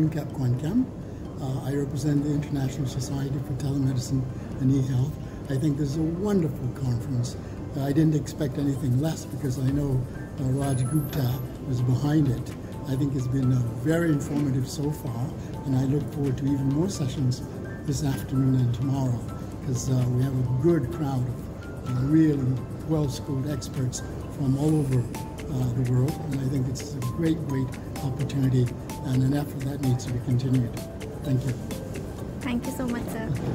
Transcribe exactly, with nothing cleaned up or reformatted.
Yunkap Kwankam. Uh, I represent the International Society for Telemedicine and eHealth. I think this is a wonderful conference. Uh, I didn't expect anything less because I know uh, Raj Gupta was behind it. I think it's been uh, very informative so far, and I look forward to even more sessions this afternoon and tomorrow, because uh, we have a good crowd of really well-schooled experts from all over uh, the world, and I think it's a great, great opportunity and an effort that needs to be continued. Thank you. Thank you so much, sir.